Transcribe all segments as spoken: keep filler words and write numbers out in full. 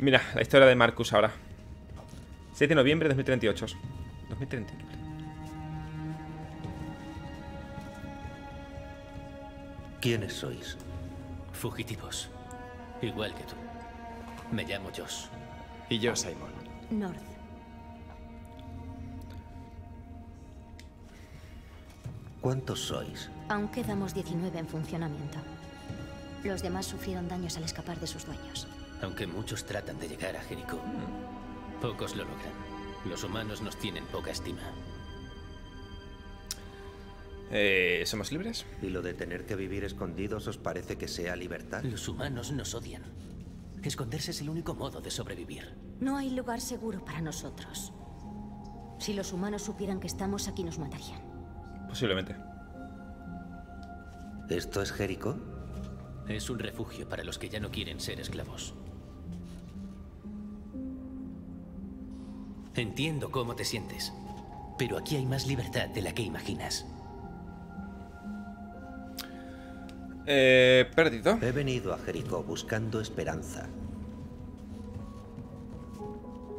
Mira, la historia de Marcus ahora. siete de noviembre de dos mil treinta y ocho. dos mil treinta y ocho. ¿Quiénes sois? Fugitivos. Igual que tú. Me llamo Josh. Y yo, Simon. North. ¿Cuántos sois? Aún quedamos diecinueve en funcionamiento. Los demás sufrieron daños al escapar de sus dueños. Aunque muchos tratan de llegar a Jericó, mm. pocos lo logran. Los humanos nos tienen poca estima. Eh, ¿Somos libres? ¿Y lo de tener que vivir escondidos os parece que sea libertad? Los humanos nos odian. Esconderse es el único modo de sobrevivir. No hay lugar seguro para nosotros. Si los humanos supieran que estamos aquí, nos matarían. Posiblemente. ¿Esto es Jericó? Es un refugio para los que ya no quieren ser esclavos. Entiendo cómo te sientes, pero aquí hay más libertad de la que imaginas. Eh, perdido. He venido a Jericó buscando esperanza.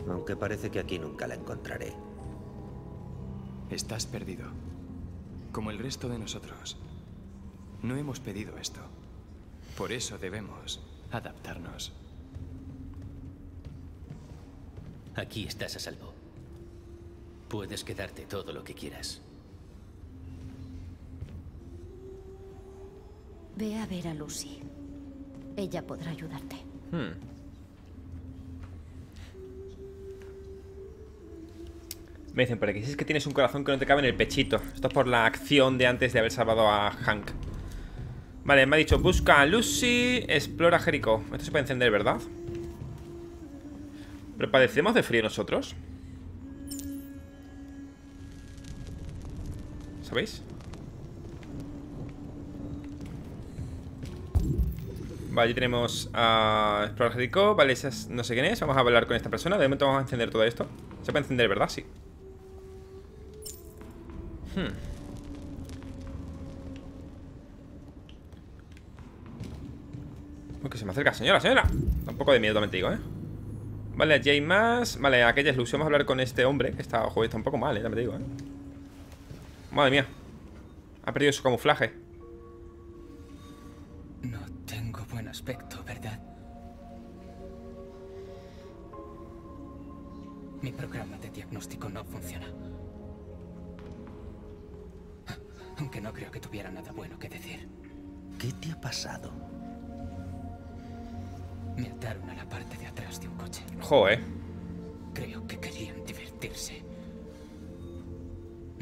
Aunque parece que aquí nunca la encontraré. Estás perdido. Como el resto de nosotros. No hemos pedido esto. Por eso debemos adaptarnos. Aquí estás a salvo. Puedes quedarte todo lo que quieras. Ve a ver a Lucy. Ella podrá ayudarte. Hmm. Me dicen por aquí, si es que tienes un corazón que no te cabe en el pechito. Esto es por la acción de antes de haber salvado a Hank. Vale, me ha dicho, busca a Lucy, explora Jericó. Esto se puede encender, ¿verdad? ¿Pero padecemos de frío nosotros? ¿Sabéis? Vale, aquí tenemos a explorar Jericó. Vale, esa es, no sé quién es, vamos a hablar con esta persona. De momento vamos a encender todo esto. Se puede encender, ¿verdad? Sí. Hmm. Que se me acerca, señora, señora. Un poco de miedo también te digo, ¿eh? Vale, aquí hay más. Vale, aquella es Lucy. Vamos a hablar con este hombre que está, ojo, está un poco mal, ¿eh? También te digo, ¿eh? Madre mía. Ha perdido su camuflaje. No tengo buen aspecto, ¿verdad? Mi programa de diagnóstico no funciona. Aunque no creo que tuviera nada bueno que decir. ¿Qué te ha pasado? Me ataron a la parte de atrás de un coche. Joder. Creo que querían divertirse.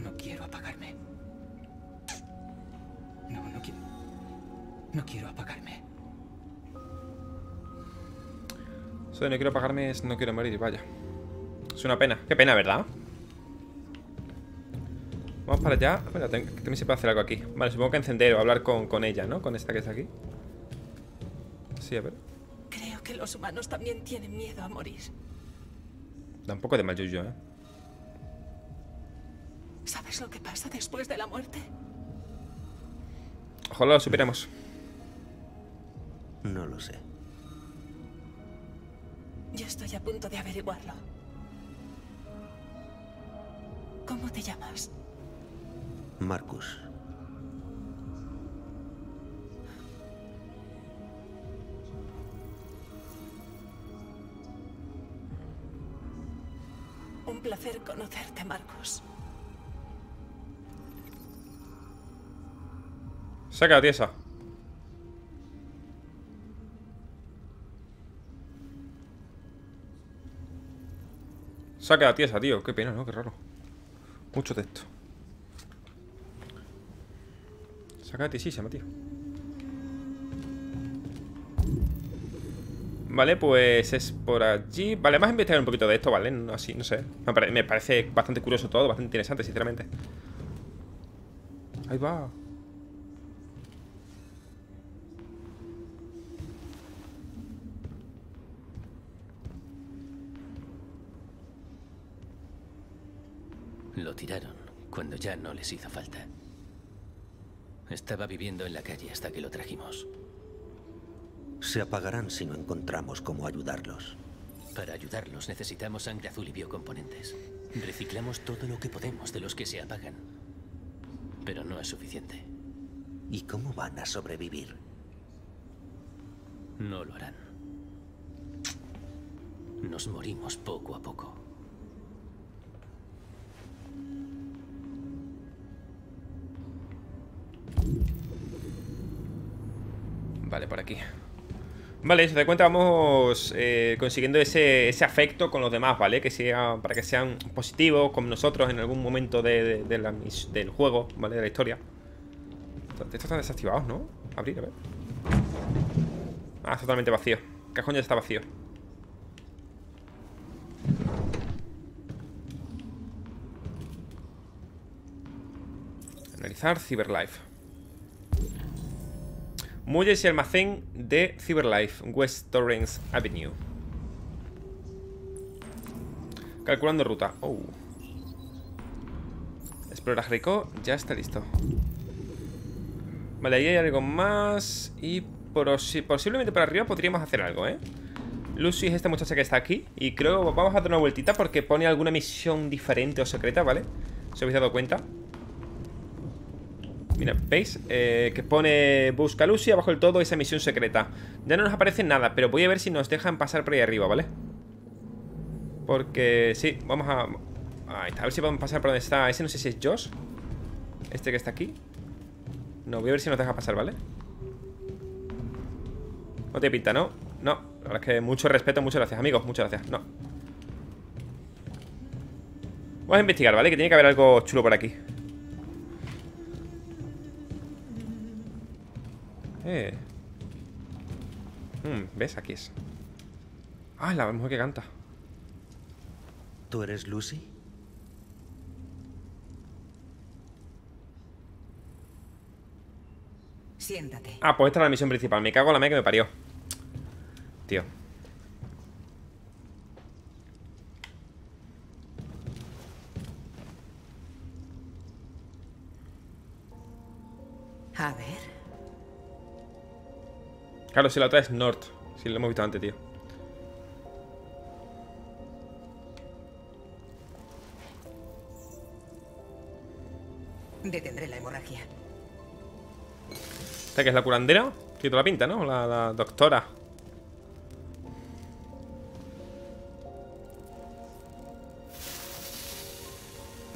No quiero apagarme. No, no quiero. No quiero apagarme. Eso de no quiero apagarme es no quiero morir, vaya. Es una pena. Qué pena, ¿verdad? Vamos para allá. Bueno, también se puede hacer algo aquí. Vale, supongo que encender o hablar con, con ella, ¿no? Con esta que está aquí. Sí, a ver. Que los humanos también tienen miedo a morir. Da un poco de mal yuyo, ¿eh? ¿Sabes lo que pasa después de la muerte? Ojalá lo superemos. No lo sé. Yo estoy a punto de averiguarlo. ¿Cómo te llamas? Marcus. Un placer conocerte, Marcus. Saca la tiesa. Saca la tiesa, tío. Qué pena, ¿no? Qué raro. Mucho texto. Saca la tiesísima, tío. Vale, pues es por allí. Vale, vamos a investigar un poquito de esto, ¿vale? No, así, no sé. Me, pare me parece bastante curioso todo, bastante interesante, sinceramente. Ahí va. Lo tiraron cuando ya no les hizo falta. Estaba viviendo en la calle hasta que lo trajimos. Se apagarán si no encontramos cómo ayudarlos. Para ayudarlos necesitamos sangre azul y biocomponentes. Reciclamos todo lo que podemos de los que se apagan. Pero no es suficiente. ¿Y cómo van a sobrevivir? No lo harán. Nos morimos poco a poco. Vale, por aquí. Vale, si te das cuenta vamos eh, consiguiendo ese, ese afecto con los demás, ¿vale? Que sea, para que sean positivos con nosotros en algún momento de, de, de la, del juego, ¿vale? De la historia. Estos están desactivados, ¿no? Abrir, a ver. Ah, es totalmente vacío. El cajón ya está vacío. Analizar Cyberlife. Muelles y almacén de Cyberlife, West Torrens Avenue. Calculando ruta. Oh. Explorar Jericó, ya está listo. Vale, ahí hay algo más. Y posiblemente para arriba podríamos hacer algo, ¿eh? Lucy es esta muchacha que está aquí. Y creo que vamos a dar una vueltita porque pone alguna misión diferente o secreta, ¿vale? ¿Se habéis dado cuenta? Mira, ¿veis? Eh, que pone busca Lucy, abajo del todo, esa misión secreta. Ya no nos aparece nada, pero voy a ver si nos dejan pasar por ahí arriba, ¿vale? Porque, sí, vamos a... Ahí está, a ver si podemos pasar por donde está. Ese no sé si es Josh. Este que está aquí. No, voy a ver si nos deja pasar, ¿vale? No te pinta, ¿no? No, la verdad es que mucho respeto, muchas gracias, amigos, muchas gracias, no. Vamos a investigar, ¿vale? Que tiene que haber algo chulo por aquí. Eh. Mm, ¿Ves? Aquí es. Ah, la mujer que canta. ¿Tú eres Lucy? Siéntate. Ah, pues esta es la misión principal. Me cago en la madre que me parió. Tío. A ver. Claro, si la otra es North. Si lo hemos visto antes, tío. Detendré la hemorragia. Esta que es la curandera. Tiene toda la pinta, ¿no? La, la doctora.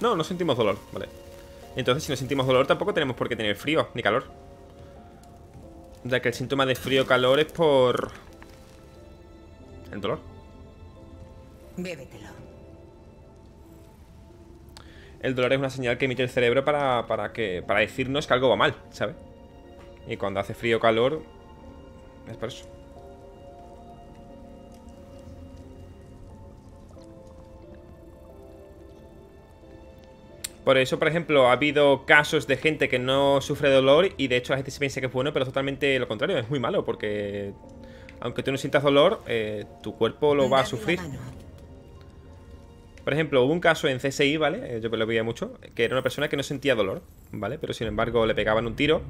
No, no sentimos dolor. Vale. Entonces, si no sentimos dolor, tampoco tenemos por qué tener frío ni calor. Ya que el síntoma de frío-calor es por... el dolor. Bébetelo. El dolor es una señal que emite el cerebro para, para, que, para decirnos que algo va mal, ¿sabes? Y cuando hace frío-calor... es por eso. Por eso, por ejemplo, ha habido casos de gente que no sufre dolor y de hecho la gente se piensa que es bueno, pero es totalmente lo contrario, es muy malo porque aunque tú no sientas dolor, eh, tu cuerpo lo va a sufrir. Por ejemplo, hubo un caso en C S I, ¿vale? Yo lo veía mucho, que era una persona que no sentía dolor, ¿vale? Pero sin embargo le pegaban un tiro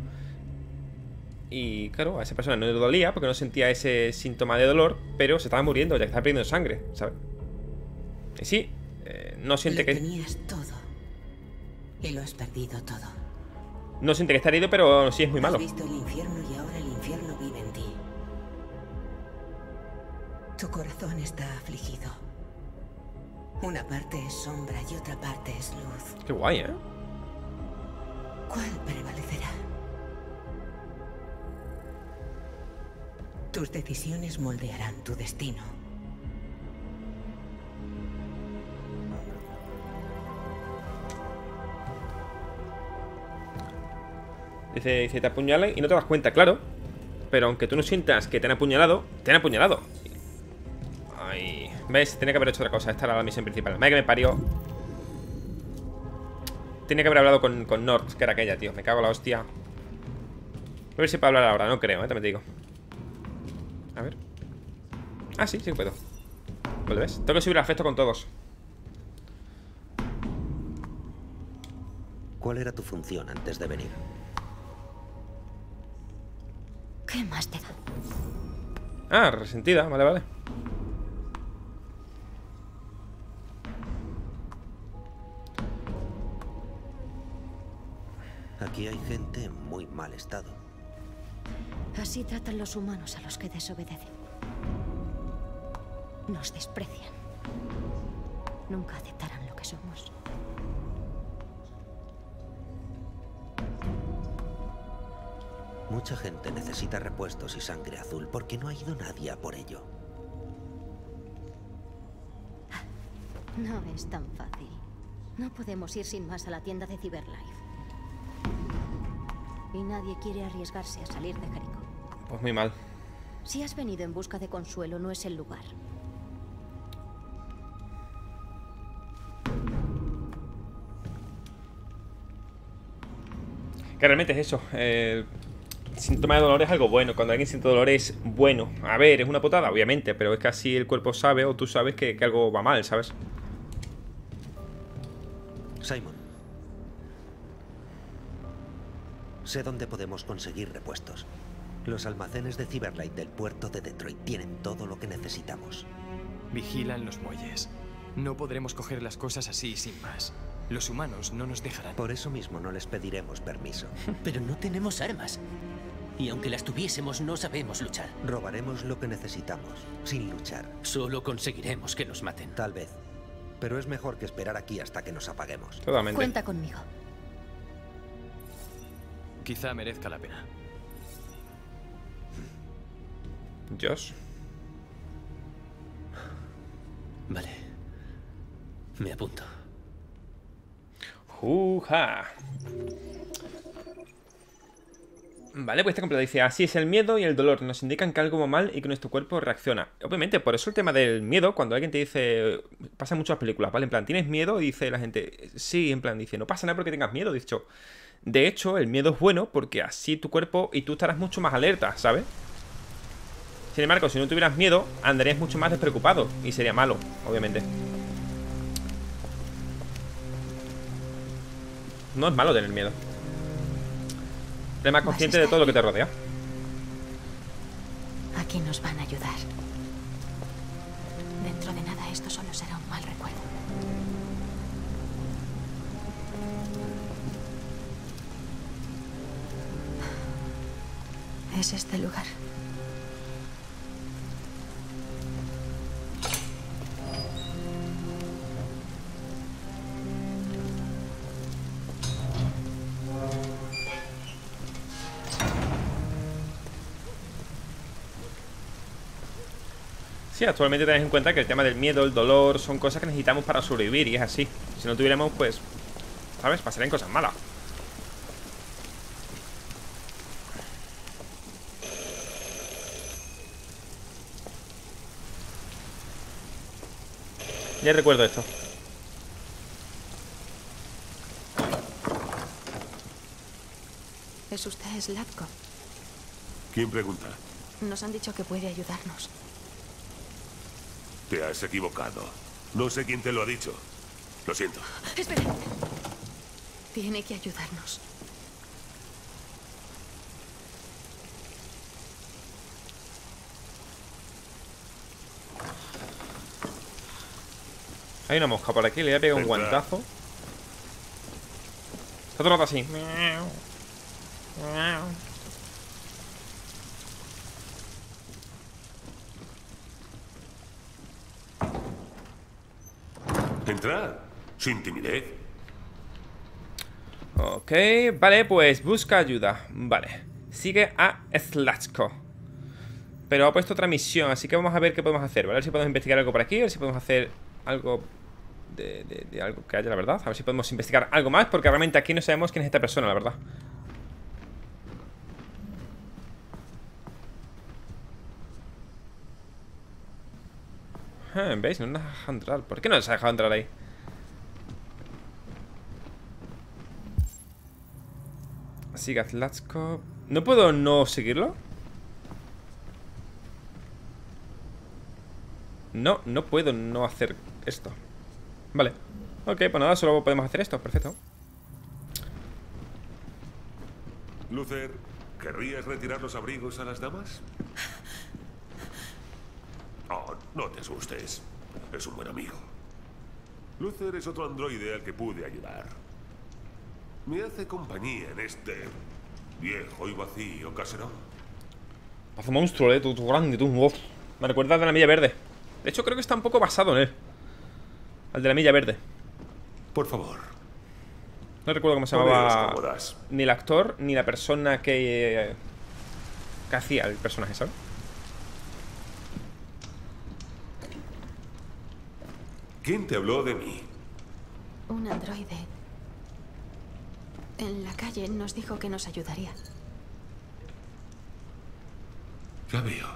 y claro, a esa persona no le dolía porque no sentía ese síntoma de dolor, pero se estaba muriendo, ya que estaba perdiendo sangre, ¿sabes? Y sí, eh, no siente que... Y lo has perdido todo. No siente que está herido, pero sí es muy malo. Has visto el infierno y ahora el infierno vive en ti. Tu corazón está afligido. Una parte es sombra y otra parte es luz. Qué guay, ¿eh? ¿Cuál prevalecerá? Tus decisiones moldearán tu destino. Dice, dice, te apuñalan y no te das cuenta, claro. Pero aunque tú no sientas que te han apuñalado, te han apuñalado. Ay, ¿ves? Tenía que haber hecho otra cosa. Esta era la misión principal. Madre que me parió. Tenía que haber hablado con, con North, que era aquella, tío. Me cago en la hostia. A ver si puedo hablar ahora, no creo, ¿eh? También te digo. A ver. Ah, sí, sí que puedo. ¿Lo ves? Tengo que subir afecto con todos. ¿Cuál era tu función antes de venir? ¿Qué más te da? Ah, resentida, vale, vale. Aquí hay gente en muy mal estado. Así tratan los humanos a los que desobedecen. Nos desprecian. Nunca aceptarán lo que somos. Mucha gente necesita repuestos y sangre azul porque no ha ido nadie a por ello. No es tan fácil. No podemos ir sin más a la tienda de Cyberlife. Y nadie quiere arriesgarse a salir de Jericó. Pues muy mal. Si has venido en busca de consuelo, no es el lugar. Que realmente es eso. Eh, el síntoma de dolor es algo bueno. Cuando alguien siente dolor es bueno. A ver, es una putada, obviamente. Pero es que así el cuerpo sabe o tú sabes que, que algo va mal, ¿sabes? Simon. Sé dónde podemos conseguir repuestos. Los almacenes de Cyberlife del puerto de Detroit tienen todo lo que necesitamos. Vigilan los muelles. No podremos coger las cosas así sin más. Los humanos no nos dejarán. Por eso mismo no les pediremos permiso. Pero no tenemos armas. Y aunque las tuviésemos, no sabemos luchar. Robaremos lo que necesitamos, sin luchar. Solo conseguiremos que nos maten. Tal vez. Pero es mejor que esperar aquí hasta que nos apaguemos. Totalmente. Cuenta conmigo. Quizá merezca la pena. Josh. Vale. Me apunto. ¡Uja! Vale, pues está completo. Dice, así es el miedo y el dolor. Nos indican que algo va mal y que nuestro cuerpo reacciona. Obviamente, por eso el tema del miedo, cuando alguien te dice... Pasa en muchas películas, ¿vale? En plan, ¿tienes miedo? Y dice la gente, sí, en plan, dice, no pasa nada porque tengas miedo, dicho. De hecho, el miedo es bueno porque así tu cuerpo y tú estarás mucho más alerta, ¿sabes? Sin embargo, si no tuvieras miedo, andarías mucho más despreocupado y sería malo, obviamente. No es malo tener miedo. Sé más consciente de todo lo que te rodea. Aquí nos van a ayudar. Dentro de nada esto solo será un mal recuerdo. Es este lugar. Sí, actualmente tenés en cuenta que el tema del miedo, el dolor, son cosas que necesitamos para sobrevivir y es así. Si no tuviéramos, pues, ¿sabes? Pasarían cosas malas. Ya recuerdo esto. ¿Es usted Zlatko? ¿Quién pregunta? Nos han dicho que puede ayudarnos. Te has equivocado. No sé quién te lo ha dicho. Lo siento. Espera. Tiene que ayudarnos. Hay una mosca por aquí. Le voy a pegar un guantazo. Está todo así. Entrad, sin timidez. Ok, vale, pues busca ayuda. Vale, sigue a Zlatko. Pero ha puesto otra misión, así que vamos a ver qué podemos hacer, ¿vale? A ver si podemos investigar algo por aquí, a ver si podemos hacer algo de, de, de algo que haya, la verdad. A ver si podemos investigar algo más, porque realmente aquí no sabemos quién es esta persona, la verdad. ¿Veis? No nos deja entrar. ¿Por qué no nos ha dejado entrar ahí? Siga Zlatko. ¿No puedo no seguirlo? No, no puedo no hacer esto. Vale. Ok, pues nada, solo podemos hacer esto. Perfecto. Luther, ¿querrías retirar los abrigos a las damas? No, no te asustes. Es un buen amigo. Luther es otro androide al que pude ayudar. Me hace compañía en este viejo y vacío caserón. Hace monstruo, eh, tú, tú grande, tú. Wow. Me recuerda al de la Milla Verde. De hecho, creo que está un poco basado en él. Al de la Milla Verde. Por favor. No recuerdo cómo se llamaba ni el actor, ni la persona que, eh, que hacía el personaje, ¿sabes? ¿Quién te habló de mí? Un androide. En la calle nos dijo que nos ayudaría. Ya veo.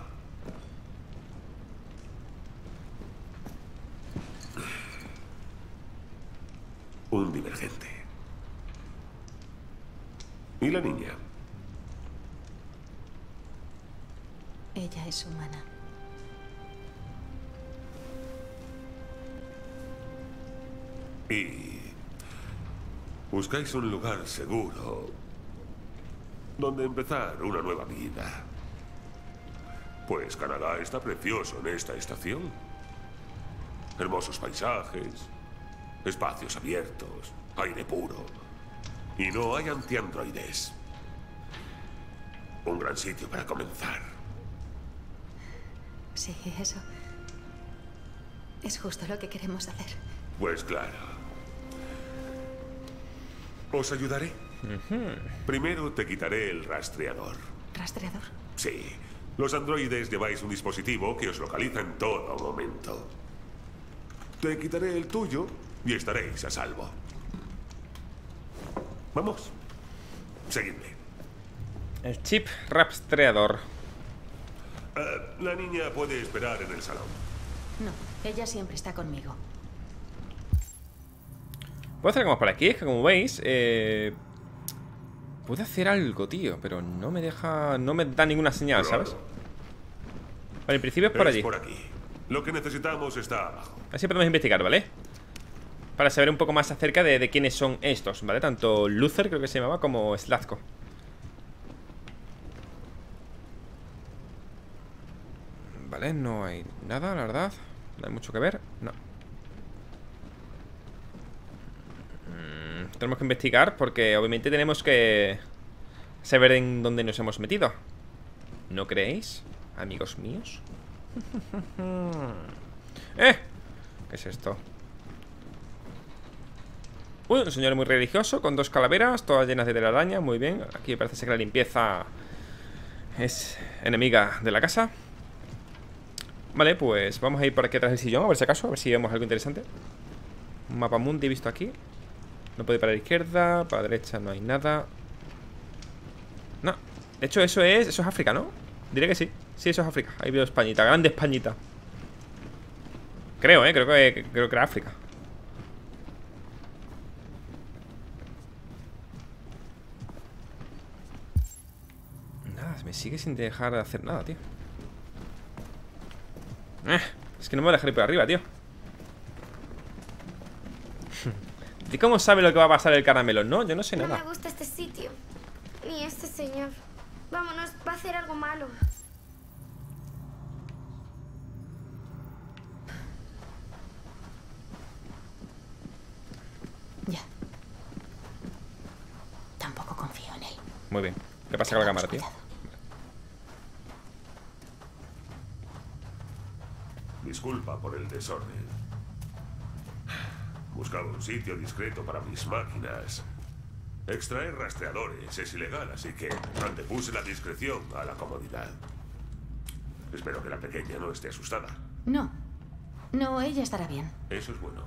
Un divergente. ¿Y la niña? Ella es humana. Y... buscáis un lugar seguro donde empezar una nueva vida. Pues Canadá está precioso en esta estación. Hermosos paisajes, espacios abiertos, aire puro. Y no hay antiandroides. Un gran sitio para comenzar. Sí, eso. Es justo lo que queremos hacer. Pues claro. Os ayudaré. Uh-huh. Primero te quitaré el rastreador. ¿Rastreador? Sí. Los androides lleváis un dispositivo que os localiza en todo momento. Te quitaré el tuyo y estaréis a salvo. Vamos. Seguidme. El chip rastreador. Uh, la niña puede esperar en el salón. No, ella siempre está conmigo. Puedo hacer como por aquí, es que como veis eh, puedo hacer algo, tío. Pero no me deja, no me da ninguna señal, ¿sabes? Vale, en principio es por allí. Es por aquí. Lo que necesitamos está abajo. Así podemos investigar, ¿vale? Para saber un poco más acerca de, de quiénes son estos, ¿vale? Tanto Luther, creo que se llamaba, como Zlatko. Vale, no hay nada, la verdad. No hay mucho que ver, no. Tenemos que investigar porque obviamente tenemos que saber en dónde nos hemos metido. ¿No creéis, amigos míos? ¡Eh! ¿Qué es esto? Uy, un señor muy religioso con dos calaveras, todas llenas de telaraña. Muy bien, aquí parece ser que la limpieza es enemiga de la casa. Vale, pues vamos a ir por aquí atrás del sillón, a ver si acaso, a ver si vemos algo interesante. Un mapa mundi visto aquí. No puedo ir para la izquierda, para la derecha no hay nada. No, de hecho eso es, eso es África, ¿no? Diré que sí, sí, eso es África. Ahí veo Españita, grande Españita. Creo, eh, creo que, creo que era África. Nada, me sigue sin dejar de hacer nada, tío. eh, Es que no me voy a dejar ir por arriba, tío. ¿Y cómo sabe lo que va a pasar el caramelo? No, yo no sé nada. No me gusta este sitio. Ni este señor. Vámonos, va a hacer algo malo. Ya. Tampoco confío en él. Muy bien. ¿Qué pasa con la cámara, tío? Disculpa por el desorden. Buscaba un sitio discreto para mis máquinas. Extraer rastreadores es ilegal, así que antepuse la discreción a la comodidad. Espero que la pequeña no esté asustada. No, no, ella estará bien. Eso es bueno.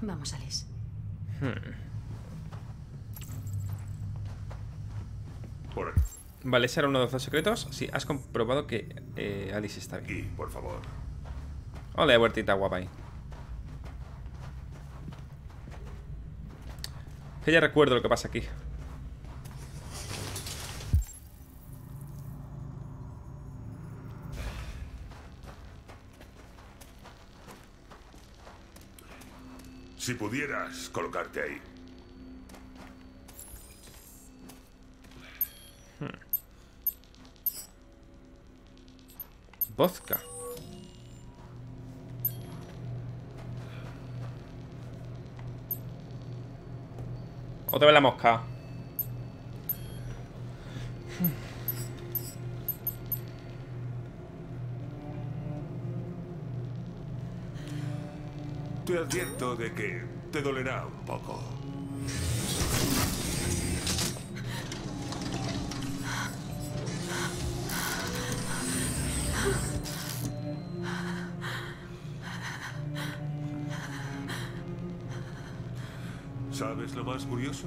Vamos, Alice. Hmm. Por aquí. Vale, ¿ese era uno de los dos secretos? Sí, has comprobado que eh, Alice está bien. Aquí, por favor. Hola, huertita guapa ahí. Que ya recuerdo lo que pasa aquí. Si pudieras colocarte ahí. Hmm. Vodka. Otra vez la mosca. Te advierto de que te dolerá un poco. ¿Sabes lo más curioso?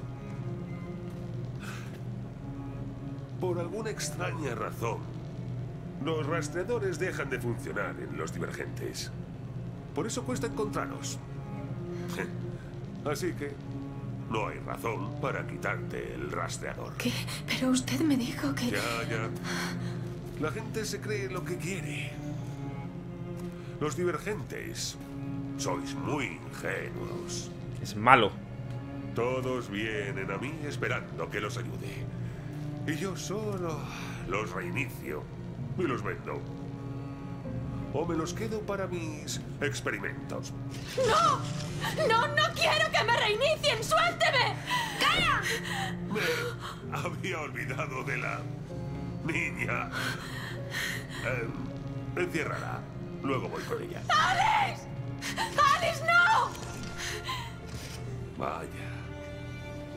Por alguna extraña razón, los rastreadores dejan de funcionar en los divergentes. Por eso cuesta encontrarnos. Así que no hay razón para quitarte el rastreador. ¿Qué? Pero usted me dijo que... Ya, ya. La gente se cree lo que quiere. Los divergentes sois muy ingenuos. Es malo. Todos vienen a mí esperando que los ayude. Y yo solo los reinicio y los vendo. O me los quedo para mis experimentos. ¡No! ¡No, no quiero que me reinicien! ¡Suélteme! ¡Kara! Me había olvidado de la niña. Eh, enciérrala. Luego voy con ella. ¡Alice! ¡Alice, no! Vaya.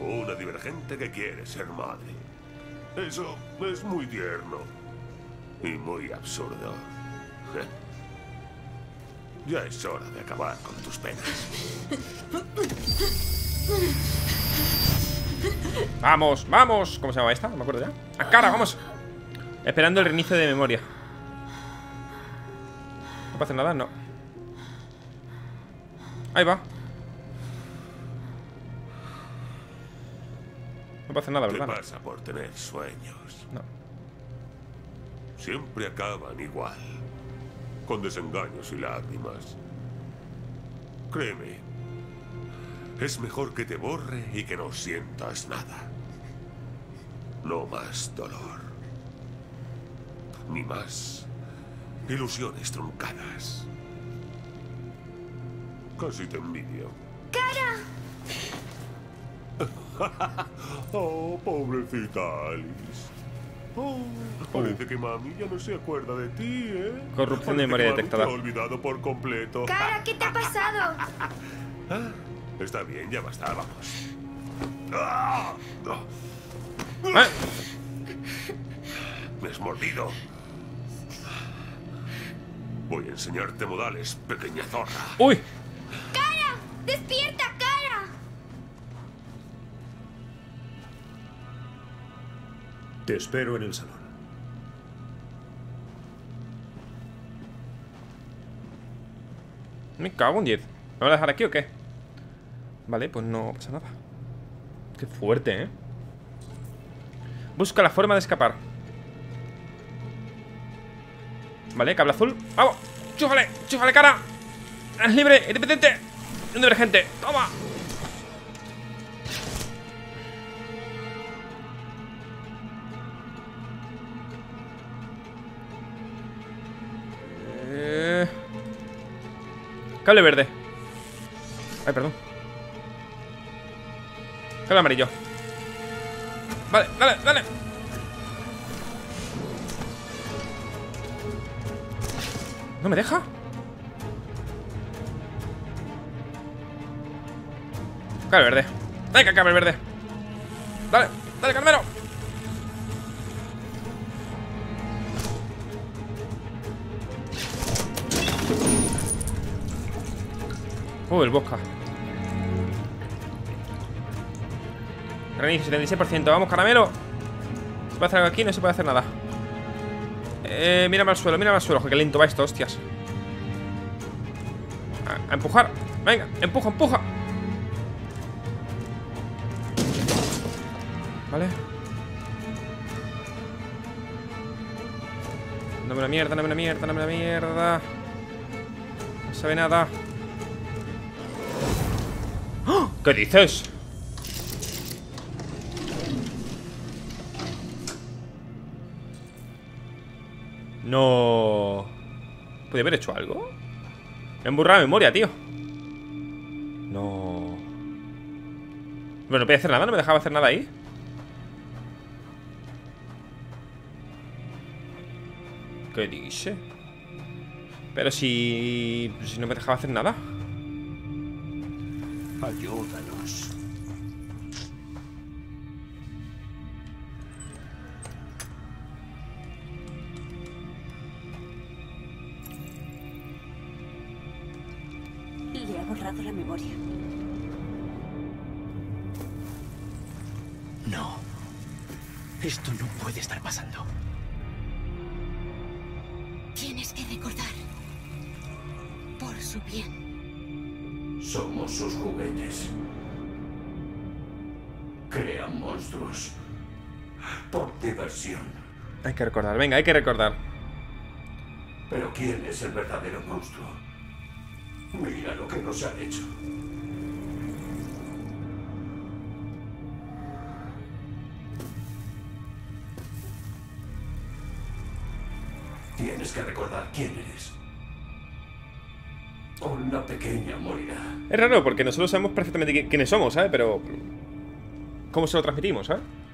Una divergente que quiere ser madre. Eso es muy tierno. Y muy absurdo. Ya es hora de acabar con tus penas. Vamos, vamos. ¿Cómo se llama esta? No me acuerdo ya. ¡A Kara, vamos! Esperando el reinicio de memoria. ¿No pasa nada? No. Ahí va. No pasa nada, ¿verdad? ¿Qué pasa por tener sueños? No. Siempre acaban igual. Con desengaños y lágrimas. Créeme, es mejor que te borre y que no sientas nada. No más dolor. Ni más ilusiones truncadas. Casi te envidio. ¡Kara! Oh, pobrecita Alice. Oh, parece que mami ya no se acuerda de ti, ¿eh? Corrupción de memoria detectada. Te he olvidado por completo. Kara, ¿qué te ha pasado? Ah, está bien, ya basta, vamos. ¡Ah! No. ¿Eh? Me has mordido. Voy a enseñarte modales, pequeña zorra. ¡Uy! ¡Kara! ¡Despierta, Kara! Te espero en el salón. Me cago en diez. ¿Me voy a dejar aquí o qué? Vale, pues no pasa nada. Qué fuerte, ¿eh? Busca la forma de escapar. Vale, cable azul. ¡Vamos! ¡Chúfale! ¡Chúfale, Kara! ¡Es libre! ¡Independiente! ¡Un divergente! ¡Toma! Cable verde. Ay, perdón. Cable amarillo. Vale, dale, dale. ¿No me deja? Cable verde. Venga, cable verde. Dale, dale, carnero. Uh, el bosca. Reinicio setenta y seis por ciento. Vamos, caramelo. ¿Se puede hacer algo aquí? No se puede hacer nada. Eh, mírame al suelo, mírame al suelo. Qué lento va esto, hostias. A, a empujar. Venga, empuja, empuja. Vale. Dame una mierda, dame una mierda, dame una mierda. No sabe nada. ¿Qué dices? No. ¿Podría haber hecho algo? Me he emburrado la memoria, tío. No. Bueno, no podía hacer nada, no me dejaba hacer nada ahí. ¿Qué dice? Pero si... si no me dejaba hacer nada. Ayúdanos. Le ha borrado la memoria. No. Esto no puede estar pasando. Tienes que recordar. Por su bien. Somos sus juguetes. Crean monstruos. Por diversión. Hay que recordar, venga, hay que recordar. Pero ¿quién es el verdadero monstruo? Mira lo que nos han hecho. Tienes que recordar quién eres. O una pequeña morirá. Es raro porque nosotros sabemos perfectamente quiénes somos, ¿sabes? Pero... ¿cómo se lo transmitimos, ¿sabes?